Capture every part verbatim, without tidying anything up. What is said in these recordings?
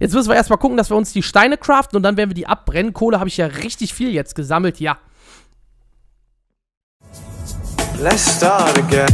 Jetzt müssen wir erstmal gucken, dass wir uns die Steine craften und dann werden wir die abbrennen. Kohle habe ich ja richtig viel jetzt gesammelt, ja. Let's start again.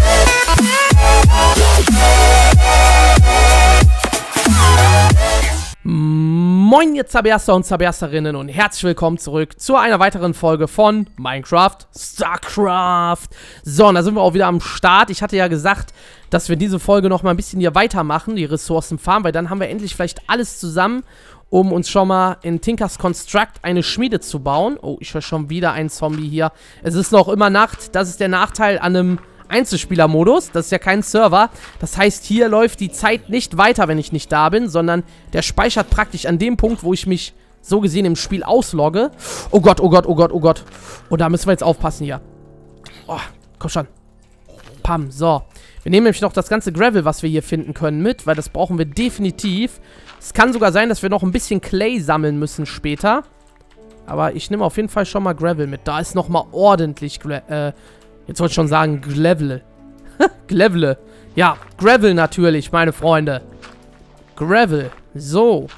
Moin ihr Zaberster und Zabersterinnen und herzlich willkommen zurück zu einer weiteren Folge von Minecraft StarCraft. So, und da sind wir auch wieder am Start. Ich hatte ja gesagt, dass wir diese Folge noch mal ein bisschen hier weitermachen, die Ressourcen farmen, weil dann haben wir endlich vielleicht alles zusammen, um uns schon mal in Tinkers Construct eine Schmiede zu bauen. Oh, ich höre schon wieder einen Zombie hier. Es ist noch immer Nacht, das ist der Nachteil an einem Einzelspielermodus, das ist ja kein Server. Das heißt, hier läuft die Zeit nicht weiter, wenn ich nicht da bin, sondern der speichert praktisch an dem Punkt, wo ich mich so gesehen im Spiel auslogge. Oh Gott, oh Gott, oh Gott, oh Gott. Und da müssen wir jetzt aufpassen hier. Oh, komm schon. Pam, so. Wir nehmen nämlich noch das ganze Gravel, was wir hier finden können, mit, weil das brauchen wir definitiv. Es kann sogar sein, dass wir noch ein bisschen Clay sammeln müssen später. Aber ich nehme auf jeden Fall schon mal Gravel mit. Da ist nochmal ordentlich Gra äh, Jetzt wollte ich schon sagen, Glevele. Glevele. Ja, Gravel natürlich, meine Freunde. Gravel. So.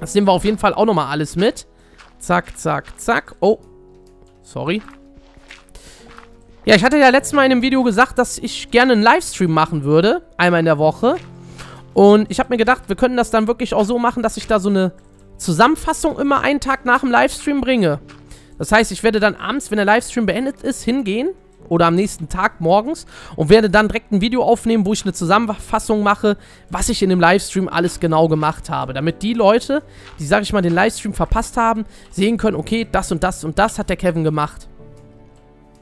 Das nehmen wir auf jeden Fall auch nochmal alles mit. Zack, zack, zack. Oh. Sorry. Ja, ich hatte ja letztes Mal in einem Video gesagt, dass ich gerne einen Livestream machen würde. Einmal in der Woche. Und ich habe mir gedacht, wir können das dann wirklich auch so machen, dass ich da so eine Zusammenfassung immer einen Tag nach dem Livestream bringe. Das heißt, ich werde dann abends, wenn der Livestream beendet ist, hingehen oder am nächsten Tag morgens und werde dann direkt ein Video aufnehmen, wo ich eine Zusammenfassung mache, was ich in dem Livestream alles genau gemacht habe. Damit die Leute, die, sag ich mal, den Livestream verpasst haben, sehen können, okay, das und das und das hat der Kevin gemacht.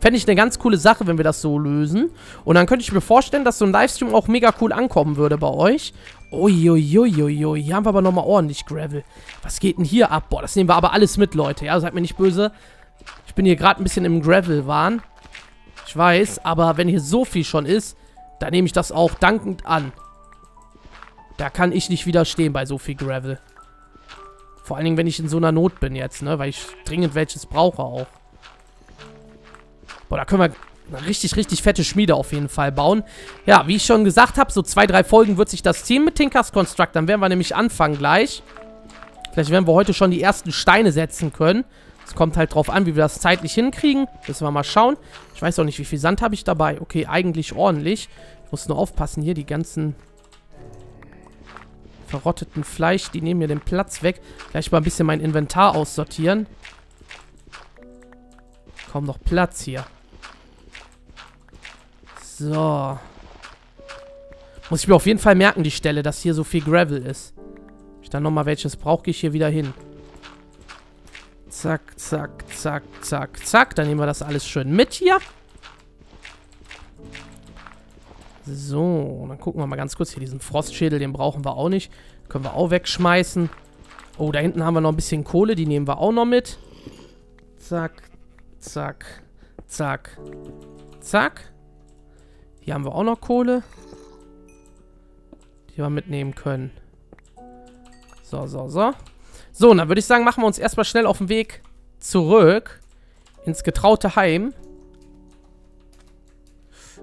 Fände ich eine ganz coole Sache, wenn wir das so lösen. Und dann könnte ich mir vorstellen, dass so ein Livestream auch mega cool ankommen würde bei euch. Uiuiuiui, hier haben wir aber nochmal ordentlich Gravel. Was geht denn hier ab? Boah, das nehmen wir aber alles mit, Leute. Ja, seid mir nicht böse. Ich bin hier gerade ein bisschen im Gravel-Wahn. Ich weiß, aber wenn hier so viel schon ist, dann nehme ich das auch dankend an. Da kann ich nicht widerstehen bei so viel Gravel. Vor allen Dingen, wenn ich in so einer Not bin jetzt, ne? Weil ich dringend welches brauche auch. Boah, da können wir eine richtig, richtig fette Schmiede auf jeden Fall bauen. Ja, wie ich schon gesagt habe, so zwei, drei Folgen wird sich das ziehen mit Tinkers Construct. Dann werden wir nämlich anfangen gleich. Vielleicht werden wir heute schon die ersten Steine setzen können. Es kommt halt drauf an, wie wir das zeitlich hinkriegen. Müssen wir mal schauen. Ich weiß auch nicht, wie viel Sand habe ich dabei. Okay, eigentlich ordentlich. Ich muss nur aufpassen hier, die ganzen verrotteten Fleisch, die nehmen mir den Platz weg. Vielleicht mal ein bisschen mein Inventar aussortieren. Kaum noch Platz hier. So. Muss ich mir auf jeden Fall merken, die Stelle, dass hier so viel Gravel ist. Ich dann nochmal welches brauche, gehe ich hier wieder hin. Zack, zack, zack, zack, zack. Dann nehmen wir das alles schön mit hier. So, dann gucken wir mal ganz kurz hier. Diesen Frostschädel, den brauchen wir auch nicht. Können wir auch wegschmeißen. Oh, da hinten haben wir noch ein bisschen Kohle. Die nehmen wir auch noch mit. Zack, zack, zack, zack. Hier haben wir auch noch Kohle, die wir mitnehmen können. So, so, so. So, und dann würde ich sagen, machen wir uns erstmal schnell auf den Weg zurück ins getraute Heim.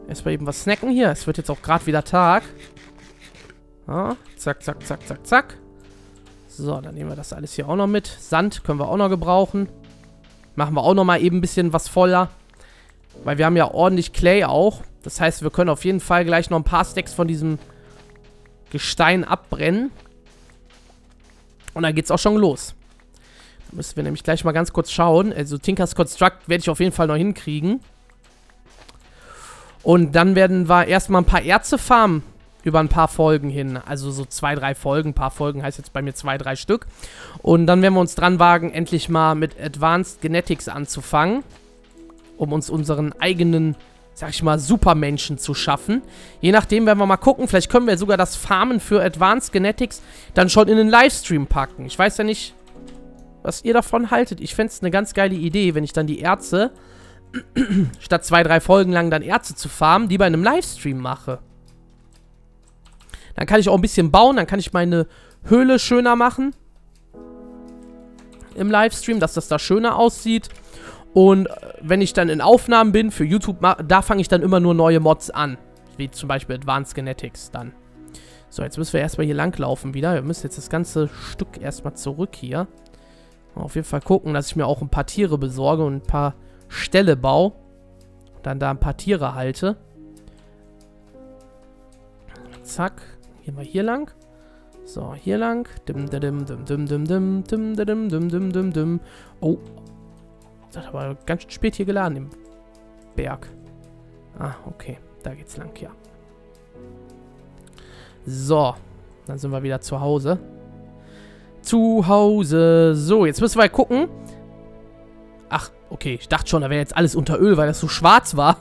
Erstmal eben was snacken hier. Es wird jetzt auch gerade wieder Tag. Ja, zack, zack, zack, zack, zack. So, dann nehmen wir das alles hier auch noch mit. Sand können wir auch noch gebrauchen. Machen wir auch noch mal eben ein bisschen was voller. Weil wir haben ja ordentlich Clay auch. Das heißt, wir können auf jeden Fall gleich noch ein paar Stacks von diesem Gestein abbrennen. Und dann geht's auch schon los. Da müssen wir nämlich gleich mal ganz kurz schauen. Also Tinkers Construct werde ich auf jeden Fall noch hinkriegen. Und dann werden wir erstmal ein paar Erze farmen über ein paar Folgen hin. Also so zwei, drei Folgen. Ein paar Folgen heißt jetzt bei mir zwei, drei Stück. Und dann werden wir uns dran wagen, endlich mal mit Advanced Genetics anzufangen. Um uns unseren eigenen, sag ich mal, Supermenschen zu schaffen. Je nachdem werden wir mal gucken. Vielleicht können wir sogar das Farmen für Advanced Genetics dann schon in den Livestream packen. Ich weiß ja nicht, was ihr davon haltet. Ich fände es eine ganz geile Idee, wenn ich dann die Erze, statt zwei, drei Folgen lang dann Erze zu farmen, die bei einem Livestream mache. Dann kann ich auch ein bisschen bauen. Dann kann ich meine Höhle schöner machen. Im Livestream, dass das da schöner aussieht. Und wenn ich dann in Aufnahmen bin, für YouTube, da fange ich dann immer nur neue Mods an. Wie zum Beispiel Advanced Genetics dann. So, jetzt müssen wir erstmal hier lang laufen wieder. Wir müssen jetzt das ganze Stück erstmal zurück hier. Auf jeden Fall gucken, dass ich mir auch ein paar Tiere besorge und ein paar Ställe baue. Und dann da ein paar Tiere halte. Zack. Gehen wir hier lang. So, hier lang. Dim, dim, dim, dim, dim, dim, dim, dim, dim, dim, dim, dim. Oh. Das hat aber ganz spät hier geladen im Berg. Ah, okay. Da geht's lang, ja. So. Dann sind wir wieder zu Hause. Zu Hause. So, jetzt müssen wir gucken. Ach, okay. Ich dachte schon, da wäre jetzt alles unter Öl, weil das so schwarz war.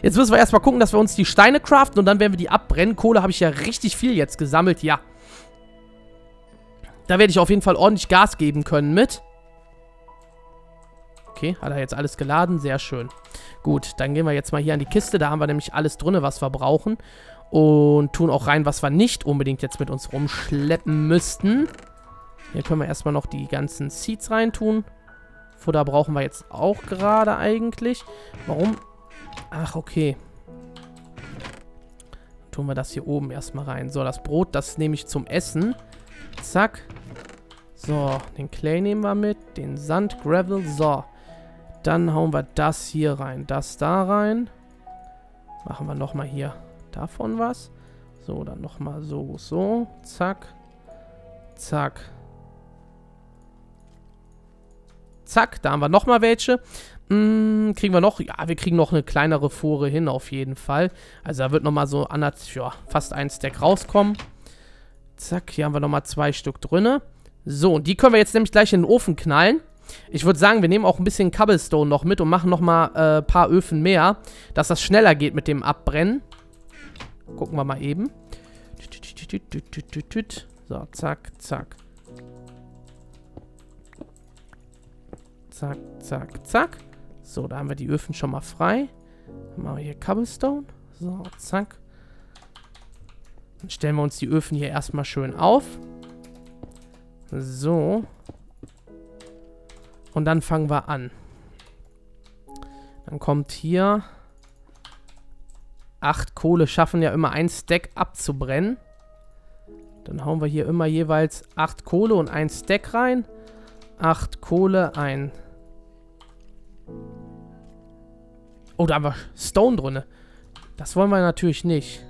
Jetzt müssen wir erstmal gucken, dass wir uns die Steine craften und dann werden wir die abbrennen. Kohle habe ich ja richtig viel jetzt gesammelt, ja. Da werde ich auf jeden Fall ordentlich Gas geben können mit. Okay, hat er jetzt alles geladen, sehr schön. Gut, dann gehen wir jetzt mal hier an die Kiste, da haben wir nämlich alles drin, was wir brauchen. Und tun auch rein, was wir nicht unbedingt jetzt mit uns rumschleppen müssten. Hier können wir erstmal noch die ganzen Seeds reintun. Futter brauchen wir jetzt auch gerade eigentlich. Warum? Ach, okay. Dann tun wir das hier oben erstmal rein. So, das Brot, das nehme ich zum Essen. Zack. So, den Clay nehmen wir mit. Den Sand, Gravel. So. Dann hauen wir das hier rein. Das da rein. Machen wir nochmal hier davon was. So, dann nochmal so, so. Zack. Zack. Zack, da haben wir nochmal welche. Hm, kriegen wir noch? Ja, wir kriegen noch eine kleinere Fuhre hin auf jeden Fall. Also da wird nochmal so anders, ja, fast ein Stack rauskommen. Zack, hier haben wir nochmal zwei Stück drinne. So, und die können wir jetzt nämlich gleich in den Ofen knallen. Ich würde sagen, wir nehmen auch ein bisschen Cobblestone noch mit und machen nochmal ein äh, paar Öfen mehr, dass das schneller geht mit dem Abbrennen. Gucken wir mal eben. So, zack, zack. Zack, zack, zack. So, da haben wir die Öfen schon mal frei. Dann machen wir hier Cobblestone. So, zack. Dann stellen wir uns die Öfen hier erstmal schön auf. So. Und dann fangen wir an. Dann kommt hier... Acht Kohle schaffen ja immer ein Stack abzubrennen. Dann hauen wir hier immer jeweils acht Kohle und ein Stack rein. Acht Kohle, ein... Oh, da haben wir Stone drin. Das wollen wir natürlich nicht.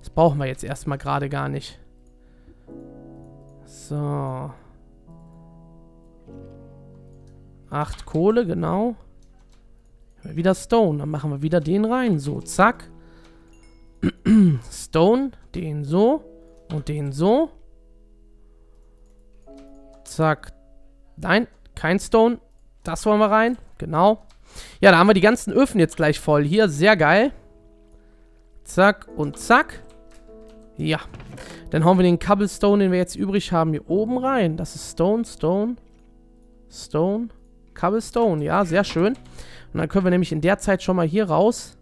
Das brauchen wir jetzt erstmal gerade gar nicht. So. Acht Kohle, genau. Wieder Stone. Dann machen wir wieder den rein. So, zack. Stone, den so und den so. Zack. Nein, kein Stone. Das wollen wir rein. Genau. Ja, da haben wir die ganzen Öfen jetzt gleich voll. Hier, sehr geil. Zack und zack. Ja. Dann hauen wir den Cobblestone, den wir jetzt übrig haben, hier oben rein. Das ist Stone, Stone, Stone, Cobblestone. Ja, sehr schön. Und dann können wir nämlich in der Zeit schon mal hier raus.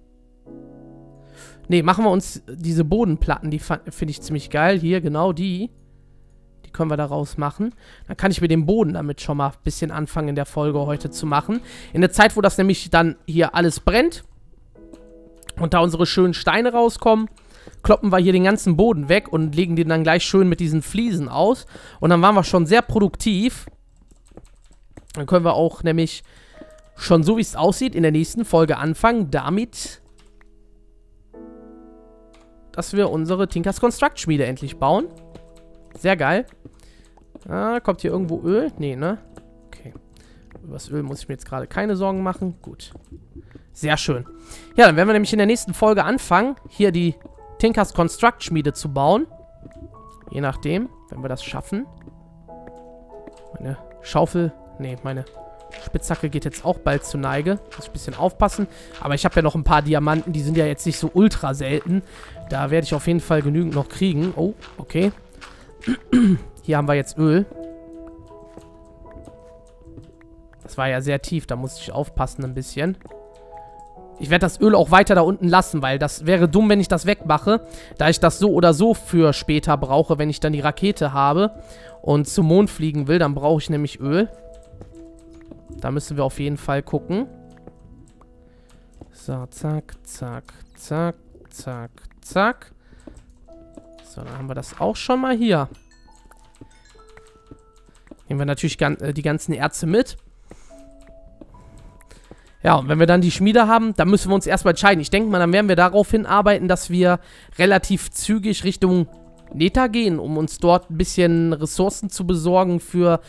Ne, machen wir uns diese Bodenplatten. Die finde ich ziemlich geil. Hier, genau die. Können wir daraus machen. Dann kann ich mir den Boden damit schon mal ein bisschen anfangen in der Folge heute zu machen. In der Zeit, wo das nämlich dann hier alles brennt und da unsere schönen Steine rauskommen, kloppen wir hier den ganzen Boden weg und legen den dann gleich schön mit diesen Fliesen aus. Und dann waren wir schon sehr produktiv. Dann können wir auch nämlich schon so, wie es aussieht, in der nächsten Folge anfangen damit, dass wir unsere Tinkers Construct Schmiede endlich bauen. Sehr geil. Ah, kommt hier irgendwo Öl? Nee, ne? Okay. Über das Öl muss ich mir jetzt gerade keine Sorgen machen. Gut. Sehr schön. Ja, dann werden wir nämlich in der nächsten Folge anfangen, hier die Tinkers Construct Schmiede zu bauen. Je nachdem, wenn wir das schaffen. Meine Schaufel... Nee, meine Spitzhacke geht jetzt auch bald zur Neige. Muss ich ein bisschen aufpassen. Aber ich habe ja noch ein paar Diamanten. Die sind ja jetzt nicht so ultra selten. Da werde ich auf jeden Fall genügend noch kriegen. Oh, okay. Hier haben wir jetzt Öl. Das war ja sehr tief, da musste ich aufpassen ein bisschen. Ich werde das Öl auch weiter da unten lassen, weil das wäre dumm, wenn ich das wegmache, da ich das so oder so für später brauche, wenn ich dann die Rakete habe und zum Mond fliegen will, dann brauche ich nämlich Öl. Da müssen wir auf jeden Fall gucken. So, zack, zack, zack, zack, zack. So, dann haben wir das auch schon mal hier. Nehmen wir natürlich die ganzen Erze mit. Ja, und wenn wir dann die Schmiede haben, dann müssen wir uns erstmal entscheiden. Ich denke mal, dann werden wir darauf hinarbeiten, dass wir relativ zügig Richtung Nether gehen, um uns dort ein bisschen Ressourcen zu besorgen für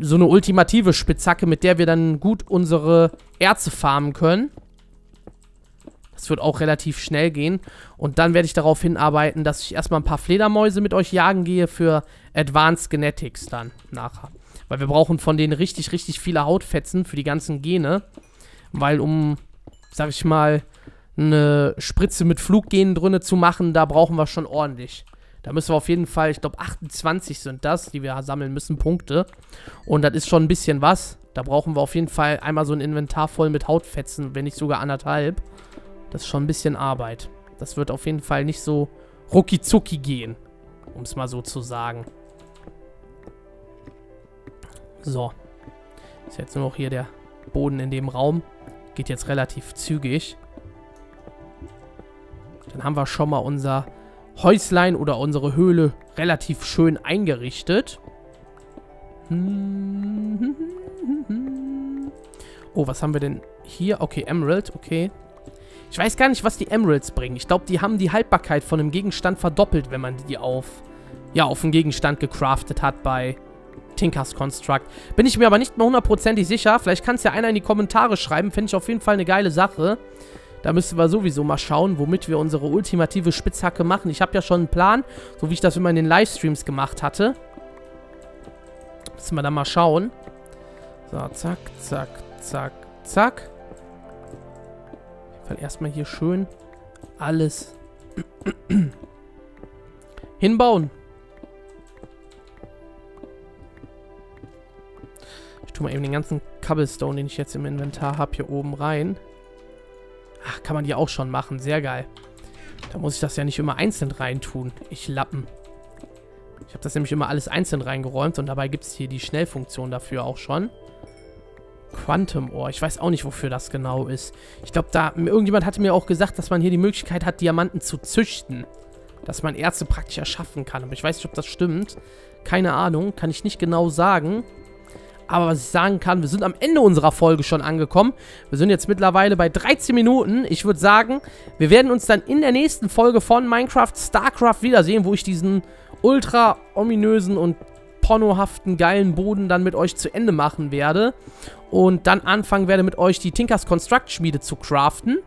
so eine ultimative Spitzhacke, mit der wir dann gut unsere Erze farmen können. Das wird auch relativ schnell gehen. Und dann werde ich darauf hinarbeiten, dass ich erstmal ein paar Fledermäuse mit euch jagen gehe für Advanced Genetics dann nachher. Weil wir brauchen von denen richtig, richtig viele Hautfetzen für die ganzen Gene. Weil um, sag ich mal, eine Spritze mit Fluggenen drinne zu machen, da brauchen wir schon ordentlich. Da müssen wir auf jeden Fall, ich glaube achtundzwanzig sind das, die wir sammeln müssen, Punkte. Und das ist schon ein bisschen was. Da brauchen wir auf jeden Fall einmal so ein Inventar voll mit Hautfetzen, wenn nicht sogar anderthalb. Das ist schon ein bisschen Arbeit. Das wird auf jeden Fall nicht so rucki zucki gehen, um es mal so zu sagen. So. Ist jetzt nur noch hier der Boden in dem Raum. Geht jetzt relativ zügig. Dann haben wir schon mal unser Häuslein oder unsere Höhle relativ schön eingerichtet. Oh, was haben wir denn hier? Okay, Emerald, okay. Ich weiß gar nicht, was die Emeralds bringen. Ich glaube, die haben die Haltbarkeit von einem Gegenstand verdoppelt, wenn man die auf, ja, auf einen Gegenstand gecraftet hat bei Tinkers Construct. Bin ich mir aber nicht mehr hundertprozentig sicher. Vielleicht kann es ja einer in die Kommentare schreiben. Finde ich auf jeden Fall eine geile Sache. Da müssen wir sowieso mal schauen, womit wir unsere ultimative Spitzhacke machen. Ich habe ja schon einen Plan, so wie ich das immer in den Livestreams gemacht hatte. Müssen wir dann mal schauen. So, zack, zack, zack, zack. Auf jeden Fall erstmal hier schön alles hinbauen. Ich tue mal eben den ganzen Cobblestone, den ich jetzt im Inventar habe, hier oben rein. Ach, kann man die auch schon machen. Sehr geil. Da muss ich das ja nicht immer einzeln reintun. Ich Lappen. Ich habe das nämlich immer alles einzeln reingeräumt und dabei gibt es hier die Schnellfunktion dafür auch schon. Quantum Ohr. Ich weiß auch nicht, wofür das genau ist. Ich glaube, da irgendjemand hatte mir auch gesagt, dass man hier die Möglichkeit hat, Diamanten zu züchten. Dass man Erze praktisch erschaffen kann. Aber ich weiß nicht, ob das stimmt. Keine Ahnung. Kann ich nicht genau sagen. Aber was ich sagen kann, wir sind am Ende unserer Folge schon angekommen. Wir sind jetzt mittlerweile bei dreizehn Minuten. Ich würde sagen, wir werden uns dann in der nächsten Folge von Minecraft StarCraft wiedersehen, wo ich diesen ultra ominösen und pornohaften geilen Boden dann mit euch zu Ende machen werde. Und dann anfangen werde, mit euch die Tinkers Construct Schmiede zu craften.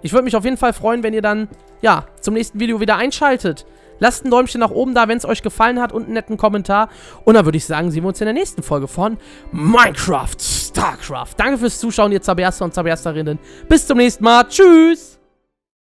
Ich würde mich auf jeden Fall freuen, wenn ihr dann, ja, zum nächsten Video wieder einschaltet. Lasst ein Däumchen nach oben da, wenn es euch gefallen hat und einen netten Kommentar. Und dann würde ich sagen, sehen wir uns in der nächsten Folge von Minecraft StarCraft. Danke fürs Zuschauen, ihr Zabiaster und Zabiasterinnen. Bis zum nächsten Mal. Tschüss!